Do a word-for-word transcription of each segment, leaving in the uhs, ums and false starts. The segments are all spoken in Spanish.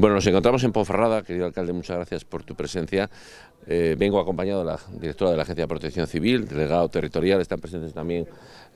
Bueno, nos encontramos en Ponferrada, querido alcalde, muchas gracias por tu presencia. Eh, vengo acompañado de la directora de la Agencia de Protección Civil, delegado territorial, están presentes también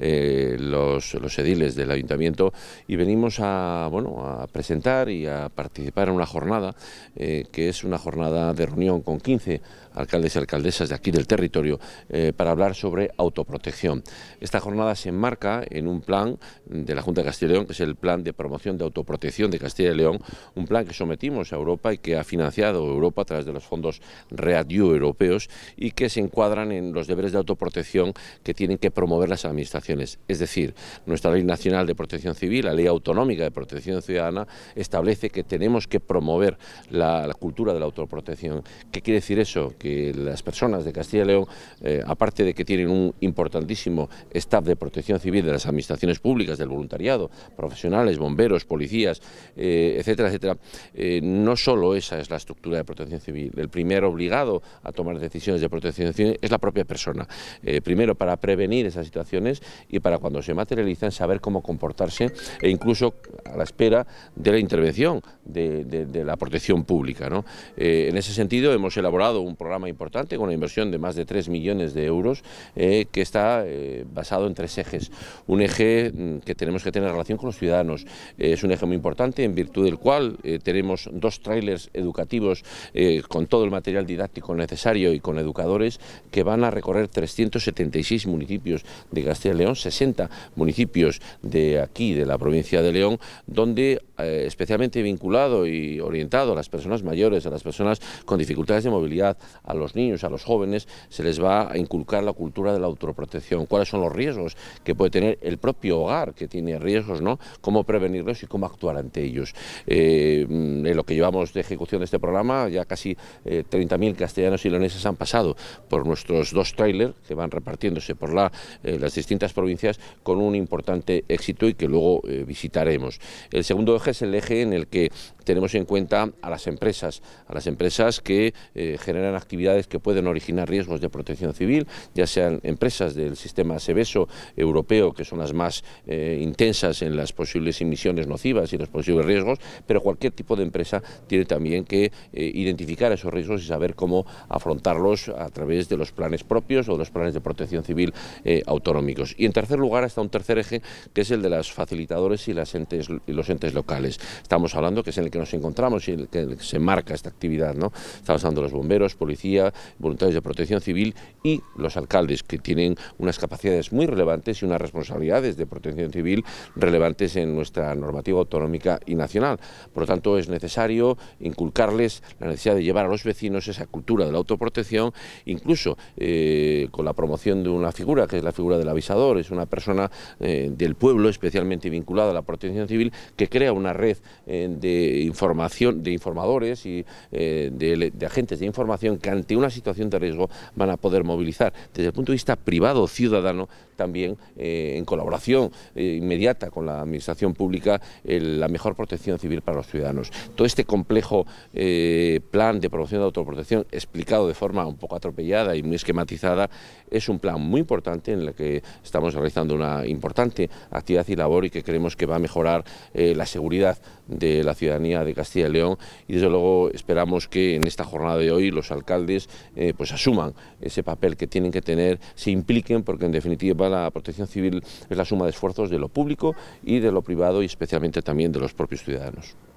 eh, los, los ediles del ayuntamiento y venimos a, bueno, a presentar y a participar en una jornada eh, que es una jornada de reunión con quince alcaldes y alcaldesas de aquí del territorio eh, para hablar sobre autoprotección. Esta jornada se enmarca en un plan de la Junta de Castilla y León, que es el Plan de Promoción de Autoprotección de Castilla y León, un plan que somos a Europa y que ha financiado Europa a través de los fondos REACT-U europeos y que se encuadran en los deberes de autoprotección que tienen que promover las administraciones. Es decir, nuestra Ley Nacional de Protección Civil, la Ley Autonómica de Protección Ciudadana, establece que tenemos que promover la, la cultura de la autoprotección. ¿Qué quiere decir eso? Que las personas de Castilla y León, eh, aparte de que tienen un importantísimo staff de protección civil de las administraciones públicas, del voluntariado, profesionales, bomberos, policías, eh, etcétera, etcétera, eh, Eh, no solo esa es la estructura de protección civil. El primer obligado a tomar decisiones de protección civil es la propia persona. Eh, primero para prevenir esas situaciones y para cuando se materializan saber cómo comportarse e incluso a la espera de la intervención de, de, de la protección pública, ¿no? Eh, en ese sentido hemos elaborado un programa importante con una inversión de más de tres millones de euros eh, que está eh, basado en tres ejes. Un eje que tenemos que tener en relación con los ciudadanos. Eh, es un eje muy importante en virtud del cual eh, tenemos dos trailers educativos eh, con todo el material didáctico necesario y con educadores que van a recorrer trescientos setenta y seis municipios de Castilla y León, sesenta municipios de aquí, de la provincia de León, donde eh, especialmente vinculado y orientado a las personas mayores, a las personas con dificultades de movilidad, a los niños, a los jóvenes, se les va a inculcar la cultura de la autoprotección. ¿Cuáles son los riesgos que puede tener el propio hogar, que tiene riesgos, ¿no? Cómo prevenirlos y cómo actuar ante ellos. Eh, En lo que llevamos de ejecución de este programa, ya casi eh, treinta mil castellanos y leoneses han pasado por nuestros dos trailers que van repartiéndose por la, eh, las distintas provincias con un importante éxito y que luego eh, visitaremos. El segundo eje es el eje en el que tenemos en cuenta a las empresas, a las empresas que eh, generan actividades que pueden originar riesgos de protección civil, ya sean empresas del sistema SEVESO europeo, que son las más eh, intensas en las posibles emisiones nocivas y los posibles riesgos, pero cualquier tipo de empresa tiene también que eh, identificar esos riesgos y saber cómo afrontarlos a través de los planes propios o de los planes de protección civil eh, autonómicos. Y en tercer lugar está un tercer eje, que es el de las facilitadores y, las entes, y los entes locales. Estamos hablando que es en el que nos encontramos y en el que se marca esta actividad, ¿no? Estamos hablando de los bomberos, policía, voluntarios de protección civil y los alcaldes, que tienen unas capacidades muy relevantes y unas responsabilidades de protección civil relevantes en nuestra normativa autonómica y nacional. Por lo tanto, es necesario inculcarles la necesidad de llevar a los vecinos esa cultura de la autoprotección, incluso eh, con la promoción de una figura, que es la figura del avisador. Es una persona eh, del pueblo especialmente vinculada a la protección civil que crea una red eh, de información, de informadores y eh, de, de agentes de información que ante una situación de riesgo van a poder movilizar desde el punto de vista privado, ciudadano, también eh, en colaboración eh, inmediata con la administración pública, eh, la mejor protección civil para los ciudadanos. Todo este complejo eh, plan de promoción de autoprotección, explicado de forma un poco atropellada y muy esquematizada, es un plan muy importante en el que estamos realizando una importante actividad y labor y que creemos que va a mejorar eh, la seguridad de la ciudadanía de Castilla y León, y desde luego esperamos que en esta jornada de hoy los alcaldes eh, pues asuman ese papel que tienen que tener, se impliquen, porque en definitiva la protección civil es la suma de esfuerzos de lo público y de lo privado y especialmente también de los propios ciudadanos.